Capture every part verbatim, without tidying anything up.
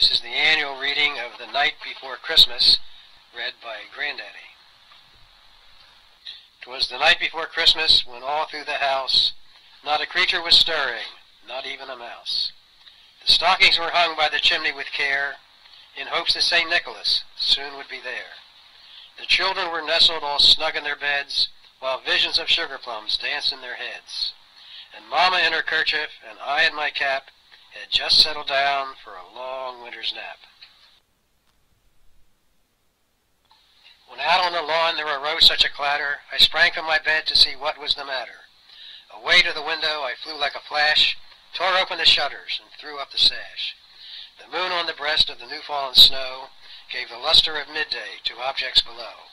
This is the annual reading of The Night Before Christmas, read by Granddaddy. 'Twas the night before Christmas, when all through the house not a creature was stirring, not even a mouse. The stockings were hung by the chimney with care, in hopes that Saint Nicholas soon would be there. The children were nestled all snug in their beds, while visions of sugar plums danced in their heads. And Mama in her kerchief, and I in my cap, had just settled down for a long winter's nap. When out on the lawn there arose such a clatter, I sprang from my bed to see what was the matter. Away to the window I flew like a flash, tore open the shutters, and threw up the sash. The moon on the breast of the new-fallen snow gave the luster of midday to objects below,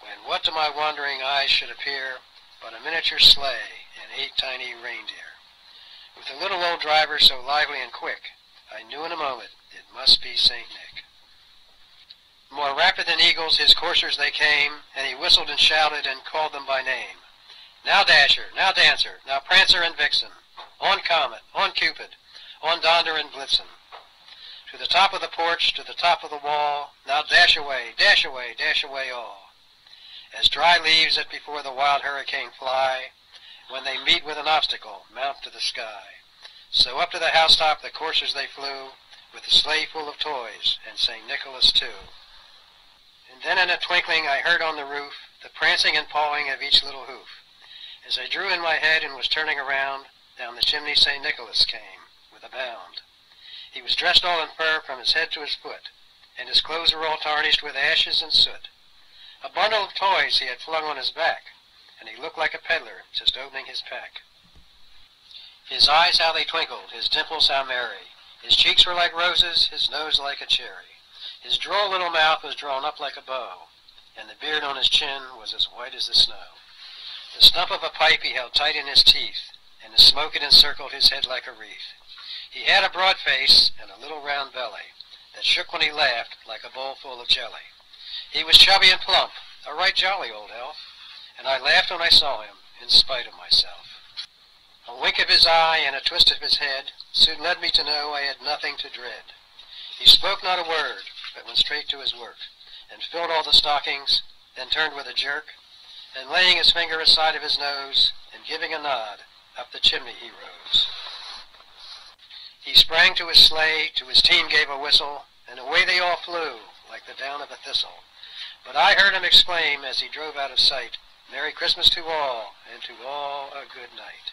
when what to my wandering eyes should appear but a miniature sleigh and eight tiny reindeer. With the little old driver so lively and quick, I knew in a moment it must be Saint Nick. More rapid than eagles his coursers they came, and he whistled and shouted and called them by name. Now Dasher, now Dancer, now Prancer and Vixen, on Comet, on Cupid, on Donder and Blitzen. To the top of the porch, to the top of the wall, now dash away, dash away, dash away all. As dry leaves that before the wild hurricane fly, when they meet with an obstacle, mount to the sky. So up to the housetop the coursers they flew, with the sleigh full of toys, and Saint Nicholas too. And then in a twinkling I heard on the roof the prancing and pawing of each little hoof. As I drew in my head and was turning around, down the chimney Saint Nicholas came, with a bound. He was dressed all in fur from his head to his foot, and his clothes were all tarnished with ashes and soot. A bundle of toys he had flung on his back, and he looked like a peddler just opening his pack. His eyes how they twinkled, his dimples how merry, his cheeks were like roses, his nose like a cherry. His droll little mouth was drawn up like a bow, and the beard on his chin was as white as the snow. The stump of a pipe he held tight in his teeth, and the smoke it encircled his head like a wreath. He had a broad face and a little round belly that shook when he laughed like a bowl full of jelly. He was chubby and plump, a right jolly old elf, and I laughed when I saw him, in spite of myself. A wink of his eye and a twist of his head soon led me to know I had nothing to dread. He spoke not a word, but went straight to his work, and filled all the stockings, then turned with a jerk, and laying his finger aside of his nose, and giving a nod, up the chimney he rose. He sprang to his sleigh, to his team gave a whistle, and away they all flew, like the down of a thistle. But I heard him exclaim, as he drove out of sight, "Merry Christmas to all, and to all a good night."